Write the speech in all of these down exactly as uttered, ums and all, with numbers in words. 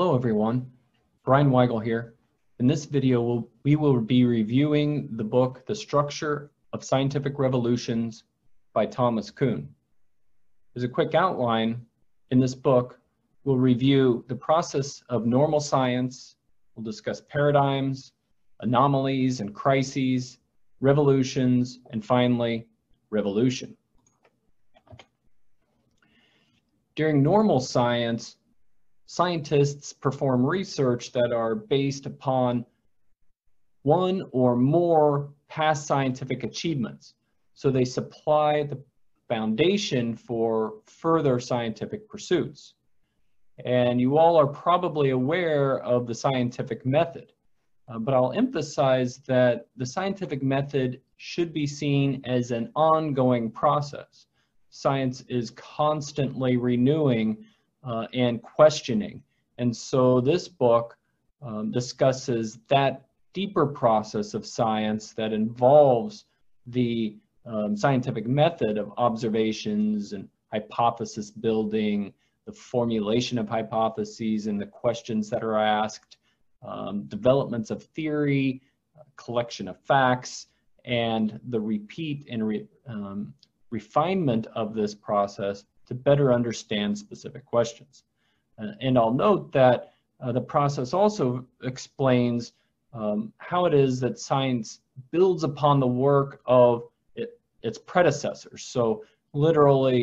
Hello everyone, Brian Wygal here. In this video we'll, we will be reviewing the book The Structure of Scientific Revolutions by Thomas Kuhn. As a quick outline, in this book we'll review the process of normal science, we'll discuss paradigms, anomalies and crises, revolutions, and finally revolution. During normal science, scientists perform research that are based upon one or more past scientific achievements. So they supply the foundation for further scientific pursuits. And you all are probably aware of the scientific method, uh, but I'll emphasize that the scientific method should be seen as an ongoing process. Science is constantly renewing Uh, and questioning. And so this book um, discusses that deeper process of science that involves the um, scientific method of observations and hypothesis building, the formulation of hypotheses and the questions that are asked, um, developments of theory, uh, collection of facts, and the repeat and re um, refinement of this process to better understand specific questions. Uh, and I'll note that uh, the process also explains um, how it is that science builds upon the work of it, its predecessors. So literally,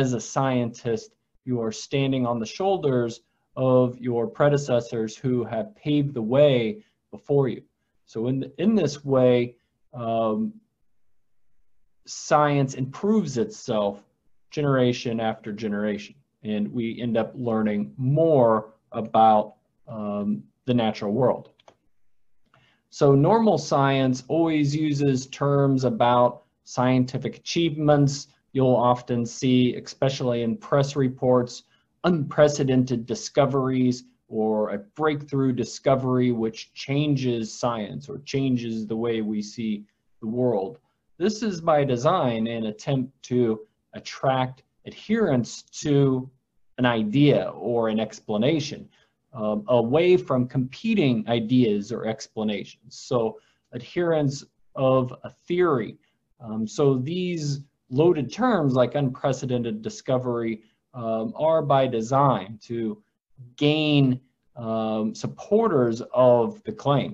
as a scientist, you are standing on the shoulders of your predecessors who have paved the way before you. So in, the, in this way, um, science improves itself generation after generation, and we end up learning more about um, the natural world. So normal science always uses terms about scientific achievements. You'll often see, especially in press reports, unprecedented discoveries or a breakthrough discovery which changes science or changes the way we see the world. This is by design an attempt to attract adherence to an idea or an explanation, um, away from competing ideas or explanations. So adherence of a theory. Um, so these loaded terms like unprecedented discovery um, are by design to gain um, supporters of the claim.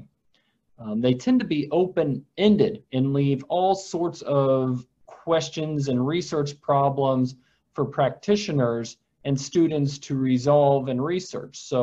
Um, they tend to be open-ended and leave all sorts of questions and research problems for practitioners and students to resolve and research. So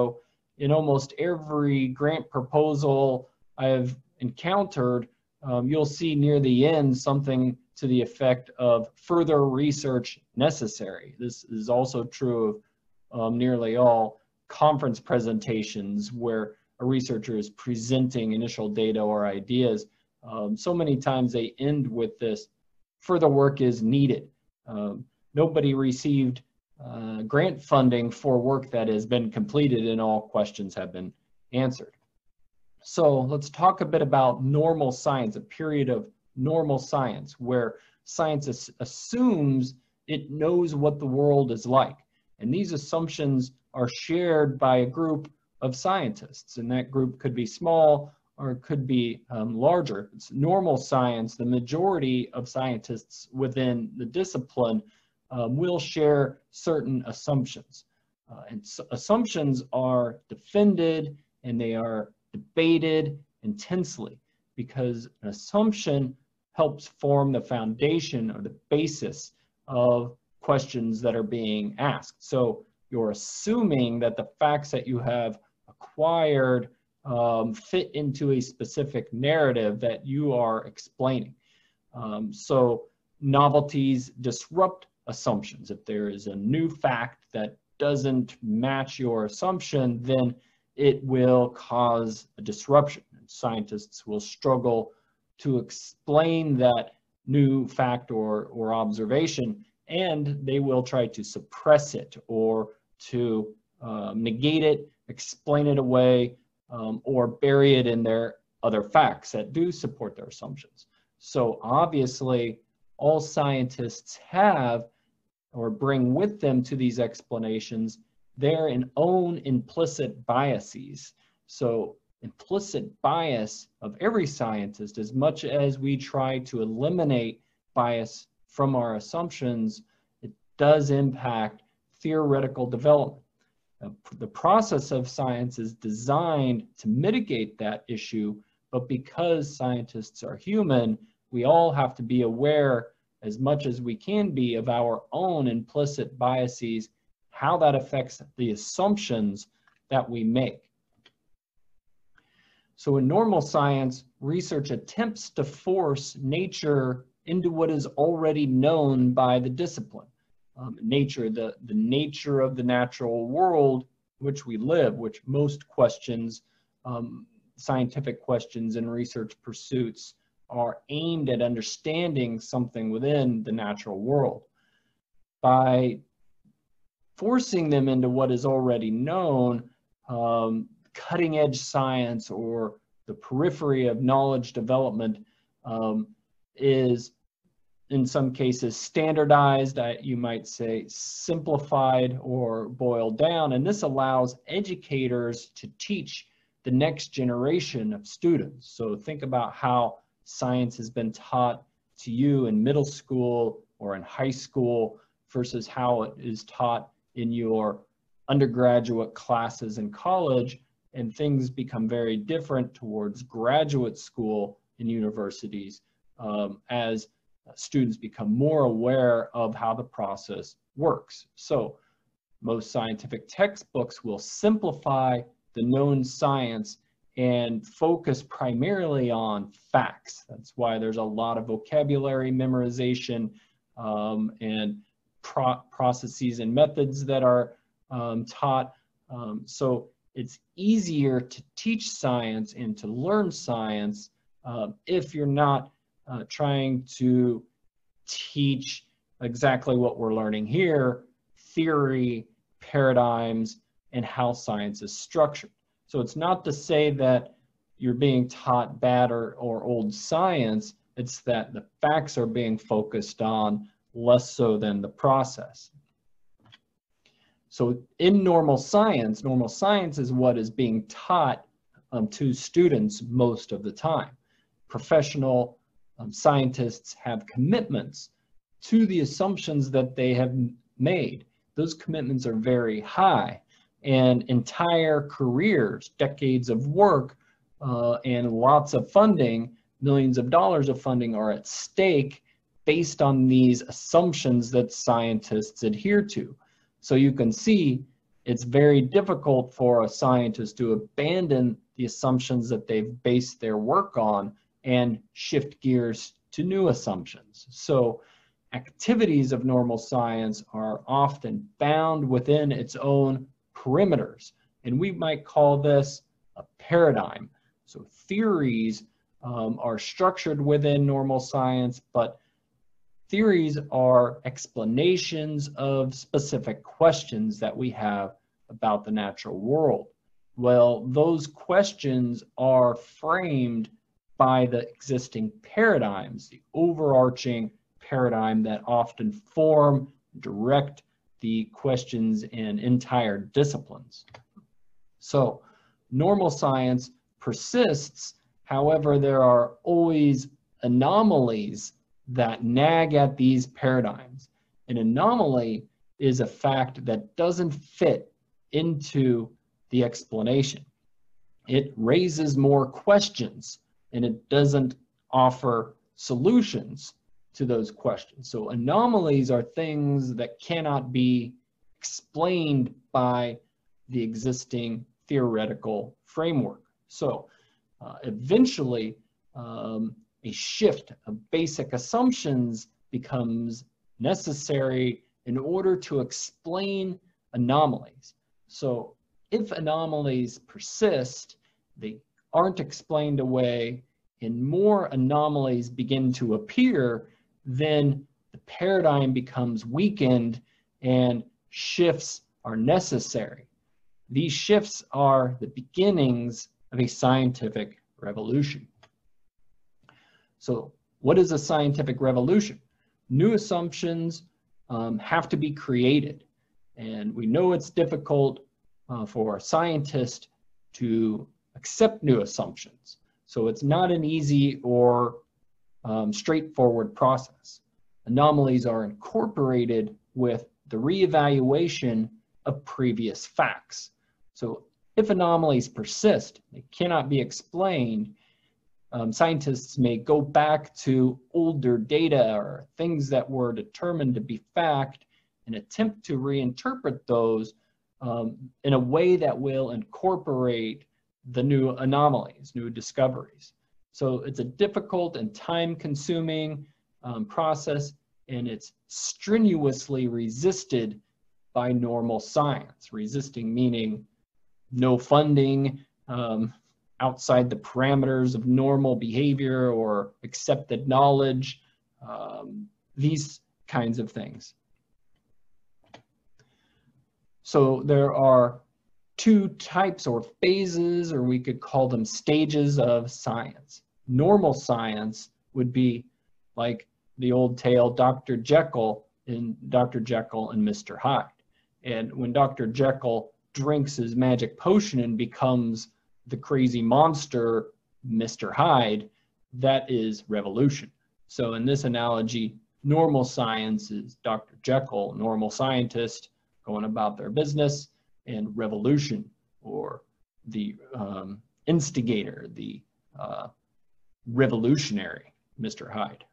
in almost every grant proposal I've encountered, um, you'll see near the end something to the effect of further research necessary. This is also true of um, nearly all conference presentations where a researcher is presenting initial data or ideas. Um, so many times they end with this: further work is needed. Um, nobody received uh, grant funding for work that has been completed and all questions have been answered. So let's talk a bit about normal science, a period of normal science where science as- assumes it knows what the world is like. And these assumptions are shared by a group of scientists, and that group could be small, or it could be um, larger. It's normal science. The majority of scientists within the discipline um, will share certain assumptions. Uh, and so assumptions are defended and they are debated intensely because an assumption helps form the foundation or the basis of questions that are being asked. So you're assuming that the facts that you have acquired Um, fit into a specific narrative that you are explaining. Um, so novelties disrupt assumptions. If there is a new fact that doesn't match your assumption, then it will cause a disruption. And scientists will struggle to explain that new fact or, or observation, and they will try to suppress it or to uh, negate it, explain it away, Um, or bury it in their other facts that do support their assumptions. So obviously, all scientists have or bring with them to these explanations their own implicit biases. So implicit bias of every scientist, as much as we try to eliminate bias from our assumptions, it does impact theoretical development. Uh, the process of science is designed to mitigate that issue, but because scientists are human, we all have to be aware as much as we can be of our own implicit biases, how that affects the assumptions that we make. So in normal science, research attempts to force nature into what is already known by the discipline. Um, nature, the, the nature of the natural world in which we live, which most questions, um, scientific questions and research pursuits are aimed at understanding something within the natural world. By forcing them into what is already known, um, cutting edge science or the periphery of knowledge development um, is in some cases standardized, you might say simplified or boiled down, and this allows educators to teach the next generation of students. So think about how science has been taught to you in middle school or in high school versus how it is taught in your undergraduate classes in college, and things become very different towards graduate school and universities um, as students become more aware of how the process works. So most scientific textbooks will simplify the known science and focus primarily on facts. That's why there's a lot of vocabulary memorization um, and pro processes and methods that are um, taught. Um, so it's easier to teach science and to learn science uh, if you're not uh, trying to teach exactly what we're learning here, theory, paradigms, and how science is structured. So it's not to say that you're being taught bad or, or old science, it's that the facts are being focused on less so than the process. So in normal science, normal science is what is being taught um, to students most of the time. Professional um, scientists have commitments to the assumptions that they have made. Those commitments are very high, and entire careers, decades of work, uh, and lots of funding, millions of dollars of funding are at stake based on these assumptions that scientists adhere to. So you can see it's very difficult for a scientist to abandon the assumptions that they've based their work on and shift gears to new assumptions. So activities of normal science are often bound within its own perimeters, and we might call this a paradigm. So theories um, are structured within normal science, but theories are explanations of specific questions that we have about the natural world. Well, those questions are framed by the existing paradigms, the overarching paradigm that often form, direct the questions in entire disciplines. So normal science persists, however, there are always anomalies that nag at these paradigms. An anomaly is a fact that doesn't fit into the explanation. It raises more questions and it doesn't offer solutions to those questions. So anomalies are things that cannot be explained by the existing theoretical framework. So uh, eventually um, a shift of basic assumptions becomes necessary in order to explain anomalies. So if anomalies persist, they aren't explained away, and more anomalies begin to appear, then the paradigm becomes weakened and shifts are necessary. These shifts are the beginnings of a scientific revolution. So what is a scientific revolution? New assumptions um, have to be created. And we know it's difficult uh, for scientists to accept new assumptions. So it's not an easy or um, straightforward process. Anomalies are incorporated with the reevaluation of previous facts. So if anomalies persist, they cannot be explained, um, scientists may go back to older data or things that were determined to be fact and attempt to reinterpret those um, in a way that will incorporate the new anomalies, new discoveries. So it's a difficult and time-consuming um, process, and it's strenuously resisted by normal science. Resisting meaning no funding, um, outside the parameters of normal behavior or accepted knowledge, um, these kinds of things. So there are two types or phases, or we could call them stages of science. Normal science would be like the old tale, Doctor Jekyll and Doctor Jekyll and Mister Hyde. And when Doctor Jekyll drinks his magic potion and becomes the crazy monster, Mister Hyde, that is revolution. So in this analogy, normal science is Doctor Jekyll, normal scientist going about their business, and revolution, or the um, instigator, the uh, revolutionary, Mister Hyde.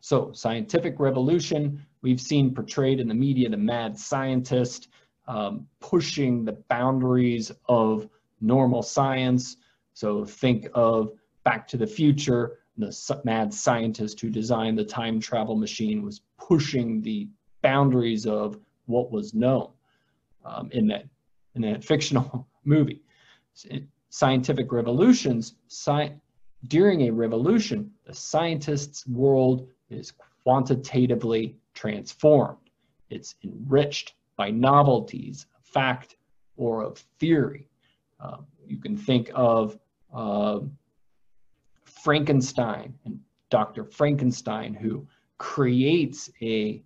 So scientific revolution, we've seen portrayed in the media, the mad scientist, Um, pushing the boundaries of normal science. So think of Back to the Future, the mad scientist who designed the time travel machine was pushing the boundaries of what was known um, in that, in that fictional movie. Scientific revolutions, sci during a revolution, the scientist's world is quantitatively transformed. It's enriched by novelties of fact or of theory. Uh, you can think of uh, Frankenstein and Doctor Frankenstein, who creates a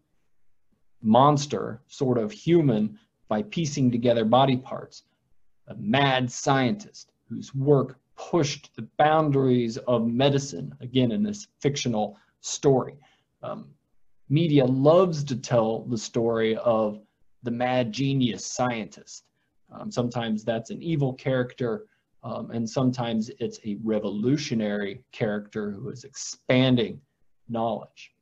monster, sort of human, by piecing together body parts. A mad scientist whose work pushed the boundaries of medicine, again in this fictional story. Um, media loves to tell the story of the mad genius scientist. Um, sometimes that's an evil character, um, and sometimes it's a revolutionary character who is expanding knowledge.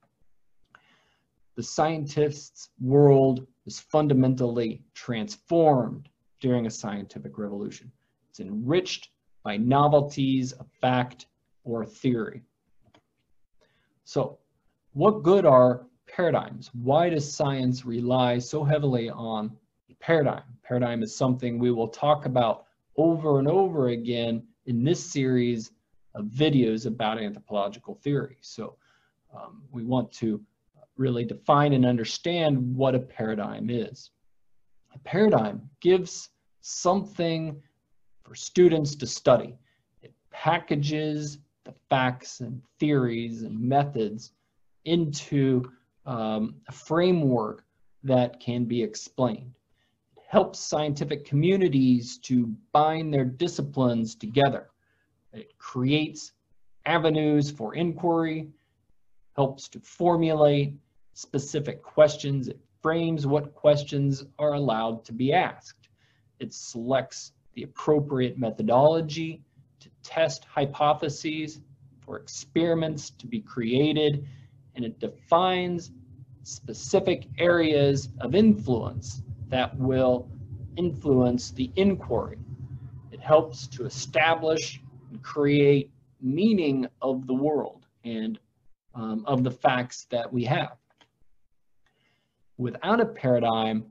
The scientist's world is fundamentally transformed during a scientific revolution. It's enriched by novelties of fact or theory. So, what good are paradigms? Why does science rely so heavily on a paradigm? Paradigm is something we will talk about over and over again in this series of videos about anthropological theory. So um, we want to really define and understand what a paradigm is. A paradigm gives something for students to study. It packages the facts and theories and methods into Um, a framework that can be explained. It helps scientific communities to bind their disciplines together. It creates avenues for inquiry, helps to formulate specific questions. It frames what questions are allowed to be asked. It selects the appropriate methodology to test hypotheses, for experiments to be created, and it defines specific areas of influence that will influence the inquiry. It helps to establish and create meaning of the world and um, of the facts that we have. Without a paradigm,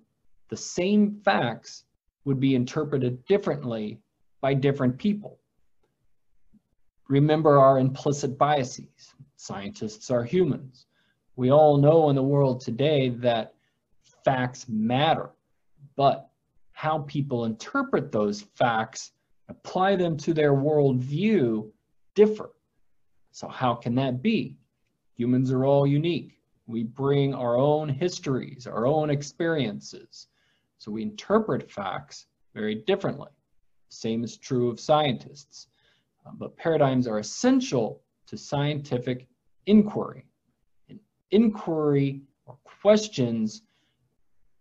the same facts would be interpreted differently by different people. Remember our implicit biases. Scientists are humans. We all know in the world today that facts matter, but how people interpret those facts, apply them to their worldview, differ. So how can that be? Humans are all unique. We bring our own histories, our own experiences. So we interpret facts very differently. Same is true of scientists. Um, but paradigms are essential to scientific inquiry. And inquiry or questions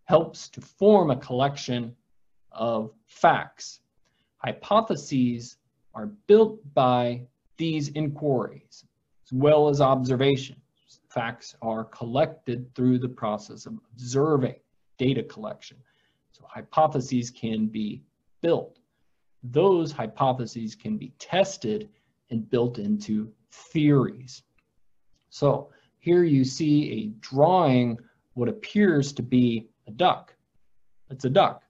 helps to form a collection of facts. Hypotheses are built by these inquiries, as well as observations. Facts are collected through the process of observing, data collection. So hypotheses can be built. Those hypotheses can be tested and built into theories. So here you see a drawing, what appears to be a duck. It's a duck.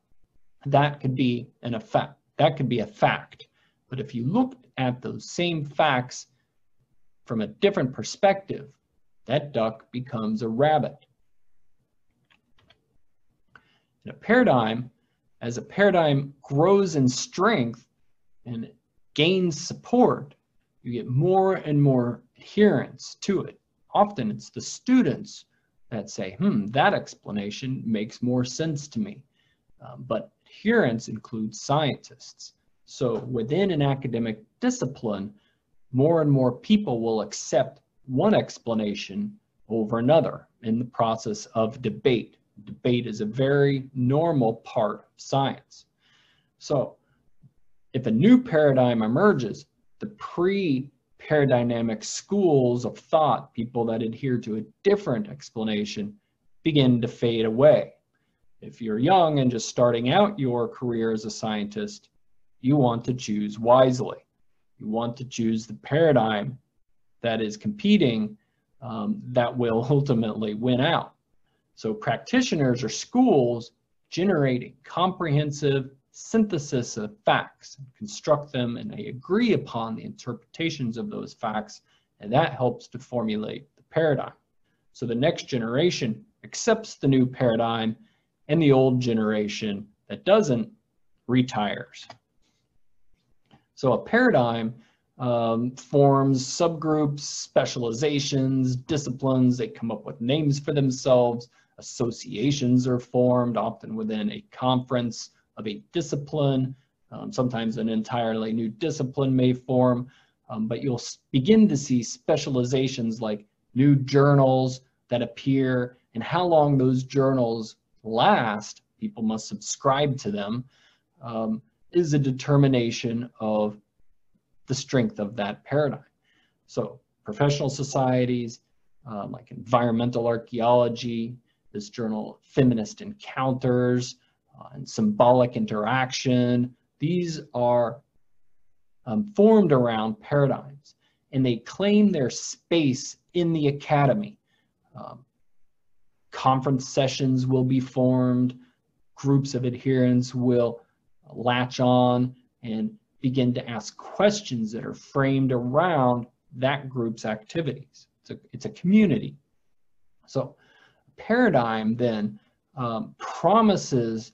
That could be an effect. That could be a fact. But if you looked at those same facts from a different perspective, that duck becomes a rabbit. In a paradigm, as a paradigm grows in strength and gains support, you get more and more adherence to it. Often it's the students that say, hmm, that explanation makes more sense to me. Um, but adherence includes scientists. So within an academic discipline, more and more people will accept one explanation over another in the process of debate. Debate is a very normal part of science. So if a new paradigm emerges, the pre-paradigmatic schools of thought, people that adhere to a different explanation, begin to fade away. If you're young and just starting out your career as a scientist, you want to choose wisely. You want to choose the paradigm that is competing um, that will ultimately win out. So practitioners or schools generate a comprehensive synthesis of facts, and construct them, and they agree upon the interpretations of those facts, and that helps to formulate the paradigm. So the next generation accepts the new paradigm, and the old generation that doesn't retires. So a paradigm um, forms subgroups, specializations, disciplines. They come up with names for themselves. Associations are formed, often within a conference of a discipline. Um, sometimes an entirely new discipline may form, um, but you'll begin to see specializations like new journals that appear, and how long those journals last, people must subscribe to them, um, is a determination of the strength of that paradigm. So professional societies, um, like environmental archaeology, this journal Feminist Encounters, uh, and Symbolic Interaction, these are um, formed around paradigms, and they claim their space in the academy. Um, Conference sessions will be formed, groups of adherents will latch on and begin to ask questions that are framed around that group's activities. It's a, it's a community. So a paradigm then um, promises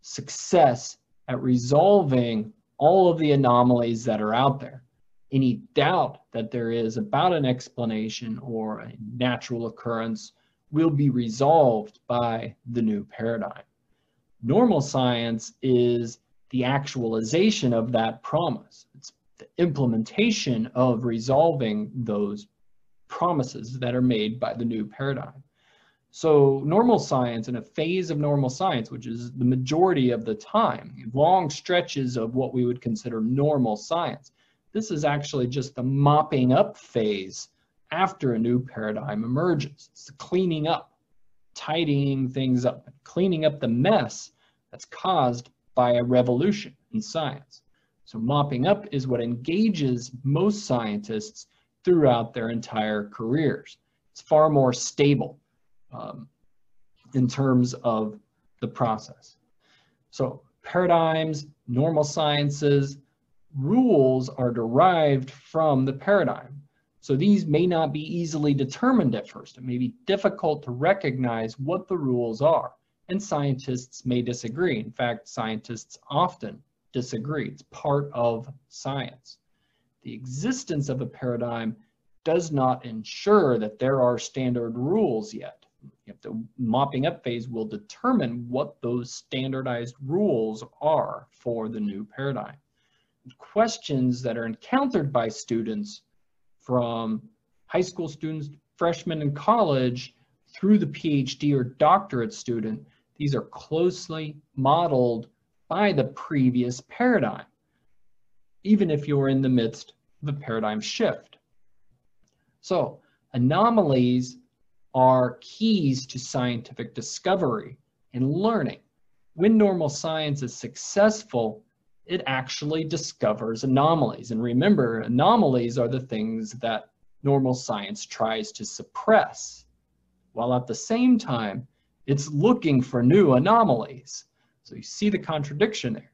success at resolving all of the anomalies that are out there. Any doubt that there is about an explanation or a natural occurrence will be resolved by the new paradigm. Normal science is the actualization of that promise. It's the implementation of resolving those promises that are made by the new paradigm. So normal science, in a phase of normal science, which is the majority of the time, long stretches of what we would consider normal science, this is actually just the mopping up phase after a new paradigm emerges. It's the cleaning up, tidying things up, cleaning up the mess that's caused by a revolution in science. So mopping up is what engages most scientists throughout their entire careers. It's far more stable um, in terms of the process. So paradigms, normal sciences, rules are derived from the paradigm. So these may not be easily determined at first. It may be difficult to recognize what the rules are, and scientists may disagree. In fact, scientists often disagree. It's part of science. The existence of a paradigm does not ensure that there are standard rules yet. If the mopping up phase will determine what those standardized rules are for the new paradigm. Questions that are encountered by students from high school students, freshmen in college, through the PhD or doctorate student, these are closely modeled by the previous paradigm, even if you're in the midst of a paradigm shift. So anomalies are keys to scientific discovery and learning. When normal science is successful, it actually discovers anomalies. And remember, anomalies are the things that normal science tries to suppress, while at the same time, it's looking for new anomalies. So you see the contradiction there.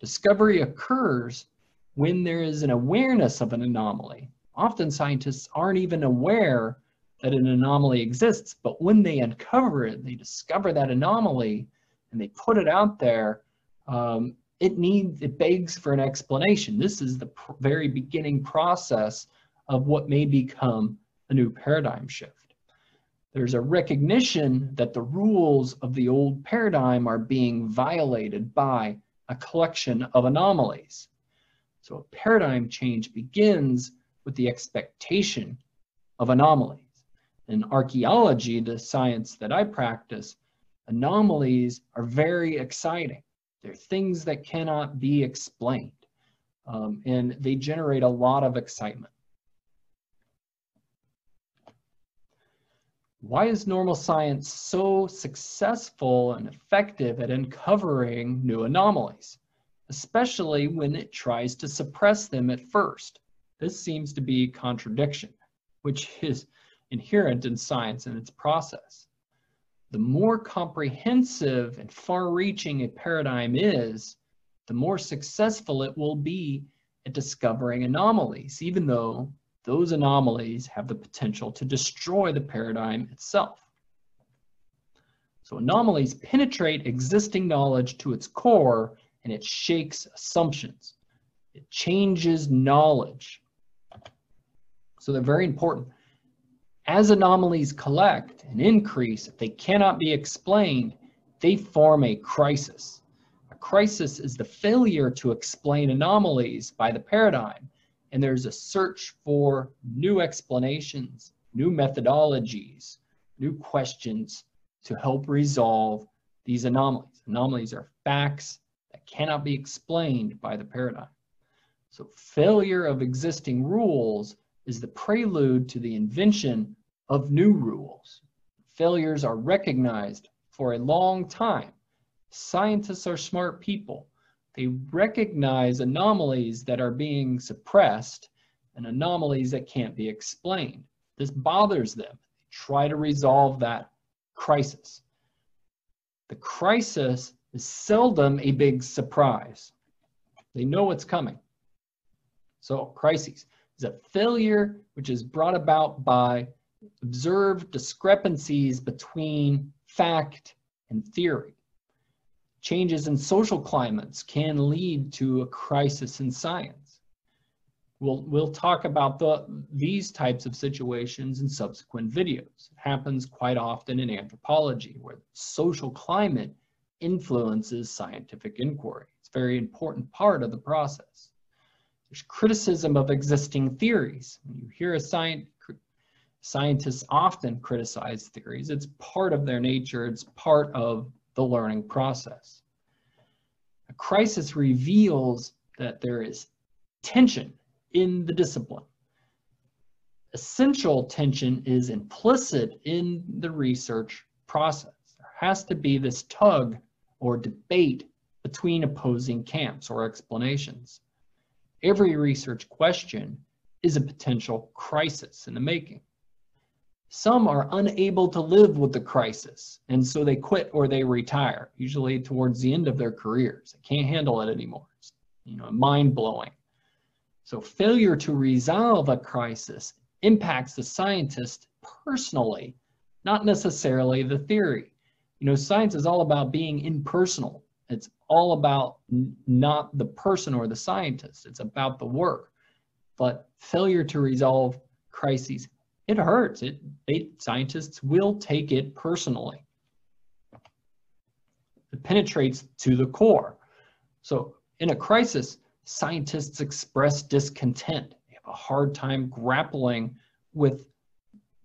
Discovery occurs when there is an awareness of an anomaly. Often scientists aren't even aware that an anomaly exists, but when they uncover it, they discover that anomaly and they put it out there, um, it needs, it begs for an explanation. This is the pr- very beginning process of what may become a new paradigm shift. There's a recognition that the rules of the old paradigm are being violated by a collection of anomalies. So a paradigm change begins with the expectation of anomalies. In archaeology, the science that I practice, anomalies are very exciting. They're things that cannot be explained, um, and they generate a lot of excitement. Why is normal science so successful and effective at uncovering new anomalies, especially when it tries to suppress them at first? This seems to be contradiction, which is inherent in science and its process. The more comprehensive and far-reaching a paradigm is, the more successful it will be at discovering anomalies, even though those anomalies have the potential to destroy the paradigm itself. So anomalies penetrate existing knowledge to its core, and it shakes assumptions. It changes knowledge. So they're very important. As anomalies collect and increase, if they cannot be explained, they form a crisis. A crisis is the failure to explain anomalies by the paradigm, and there's a search for new explanations, new methodologies, new questions to help resolve these anomalies. Anomalies are facts that cannot be explained by the paradigm. So failure of existing rules is the prelude to the invention of new rules. Failures are recognized for a long time. Scientists are smart people. They recognize anomalies that are being suppressed and anomalies that can't be explained. This bothers them. They try to resolve that crisis. The crisis is seldom a big surprise. They know what's coming. So crises is a failure which is brought about by observed discrepancies between fact and theory. Changes in social climates can lead to a crisis in science. We'll, we'll talk about the, these types of situations in subsequent videos. It happens quite often in anthropology, where social climate influences scientific inquiry. It's a very important part of the process. There's criticism of existing theories. When you hear a science, scientists often criticize theories. It's part of their nature. It's part of the learning process. A crisis reveals that there is tension in the discipline. Essential tension is implicit in the research process. There has to be this tug or debate between opposing camps or explanations. Every research question is a potential crisis in the making. Some are unable to live with the crisis, and so they quit or they retire, usually towards the end of their careers. They can't handle it anymore. It's, you know, mind-blowing. So failure to resolve a crisis impacts the scientist personally, not necessarily the theory. You know, science is all about being impersonal. It's all about not the person or the scientist. It's about the work. But failure to resolve crises. It hurts. It, they, scientists will take it personally. It penetrates to the core. So in a crisis, scientists express discontent. They have a hard time grappling with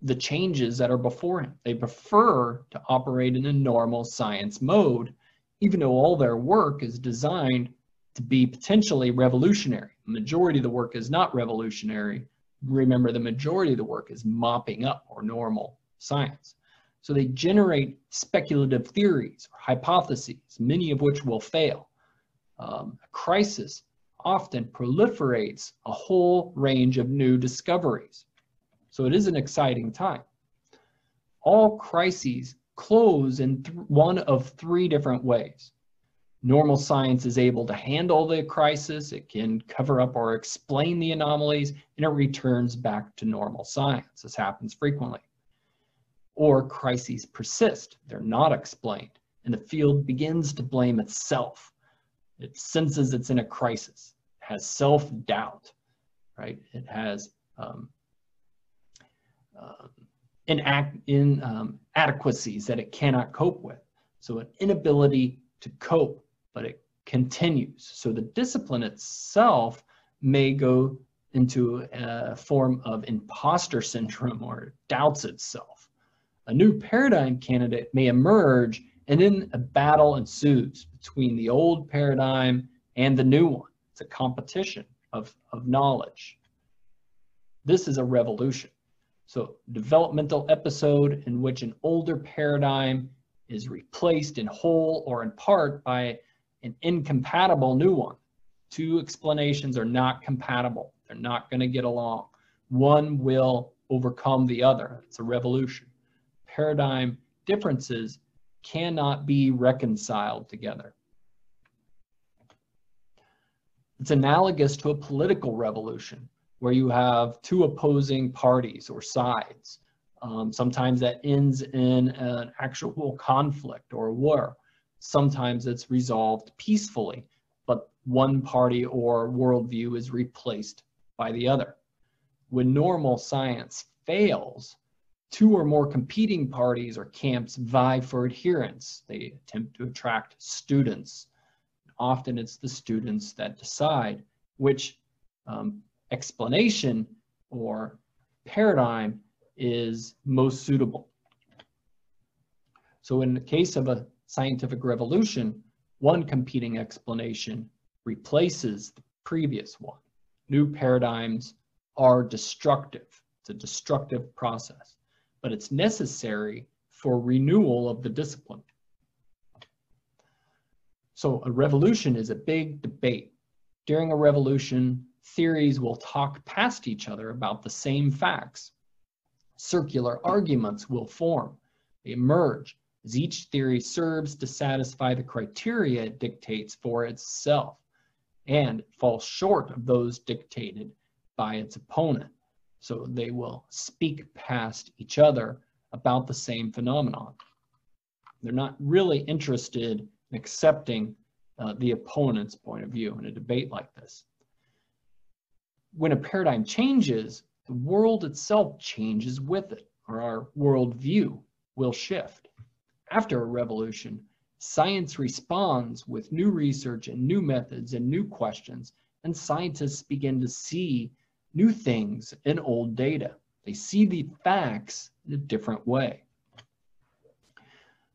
the changes that are before him. They prefer to operate in a normal science mode, even though all their work is designed to be potentially revolutionary. The majority of the work is not revolutionary. Remember, the majority of the work is mopping up or normal science. So they generate speculative theories or hypotheses, many of which will fail. Um, a crisis often proliferates a whole range of new discoveries. So it is an exciting time. All crises close in th- one of three different ways. Normal science is able to handle the crisis, it can cover up or explain the anomalies, and it returns back to normal science. This happens frequently. Or crises persist, they're not explained, and the field begins to blame itself. It senses it's in a crisis, it has self-doubt, right? It has um, uh, inact- in, um, inadequacies that it cannot cope with. So an inability to cope, but it continues. So the discipline itself may go into a form of imposter syndrome or doubts itself. A new paradigm candidate may emerge, and then a battle ensues between the old paradigm and the new one. It's a competition of, of knowledge. This is a revolution. So developmental episode in which an older paradigm is replaced in whole or in part by an incompatible new one. Two explanations are not compatible. They're not going to get along. One will overcome the other. It's a revolution. Paradigm differences cannot be reconciled together. It's analogous to a political revolution where you have two opposing parties or sides. Um, sometimes that ends in an actual conflict or war. Sometimes it's resolved peacefully, but one party or worldview is replaced by the other. When normal science fails, two or more competing parties or camps vie for adherence. They attempt to attract students. Often it's the students that decide which um, explanation or paradigm is most suitable. So in the case of a scientific revolution, one competing explanation replaces the previous one. New paradigms are destructive. It's a destructive process, but it's necessary for renewal of the discipline. So a revolution is a big debate. During a revolution, theories will talk past each other about the same facts. Circular arguments will form. They emerge as each theory serves to satisfy the criteria it dictates for itself, and it falls short of those dictated by its opponent. So they will speak past each other about the same phenomenon. They're not really interested in accepting uh, the opponent's point of view in a debate like this. When a paradigm changes, the world itself changes with it, or our worldview will shift. After a revolution, science responds with new research and new methods and new questions, and scientists begin to see new things in old data. They see the facts in a different way.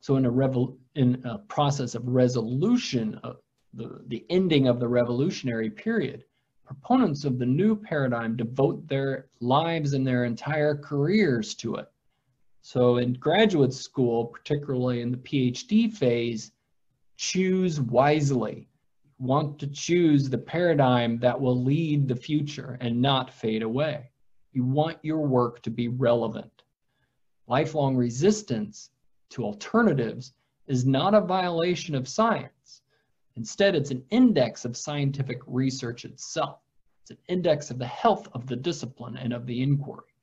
So in a, revol- in a process of resolution, of the, the ending of the revolutionary period, proponents of the new paradigm devote their lives and their entire careers to it. So in graduate school, particularly in the PhD phase, choose wisely. You want to choose the paradigm that will lead the future and not fade away. You want your work to be relevant. Lifelong resistance to alternatives is not a violation of science. Instead, it's an index of scientific research itself. It's an index of the health of the discipline and of the inquiry.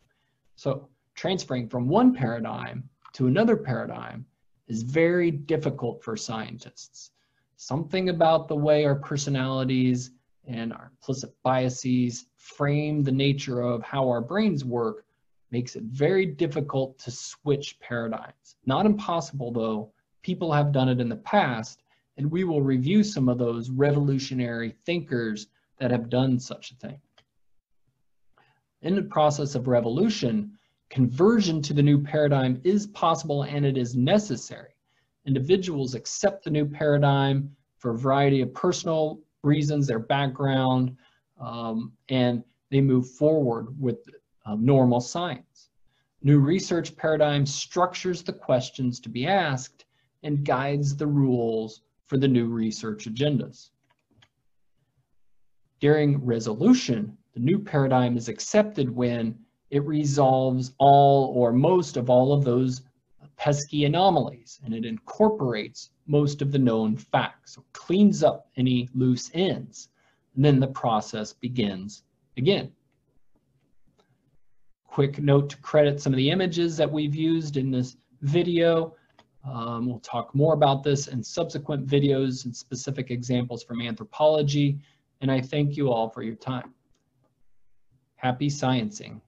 So transferring from one paradigm to another paradigm is very difficult for scientists. Something about the way our personalities and our implicit biases frame the nature of how our brains work makes it very difficult to switch paradigms. Not impossible, though. People have done it in the past, and we will review some of those revolutionary thinkers that have done such a thing. In the process of revolution, conversion to the new paradigm is possible and it is necessary. Individuals accept the new paradigm for a variety of personal reasons, their background, um, and they move forward with uh, normal science. New research paradigm structures the questions to be asked and guides the rules for the new research agendas. During resolution, the new paradigm is accepted when it resolves all or most of all of those pesky anomalies, and it incorporates most of the known facts, so cleans up any loose ends, and then the process begins again. Quick note to credit some of the images that we've used in this video. Um, we'll talk more about this in subsequent videos and specific examples from anthropology, and I thank you all for your time. Happy sciencing.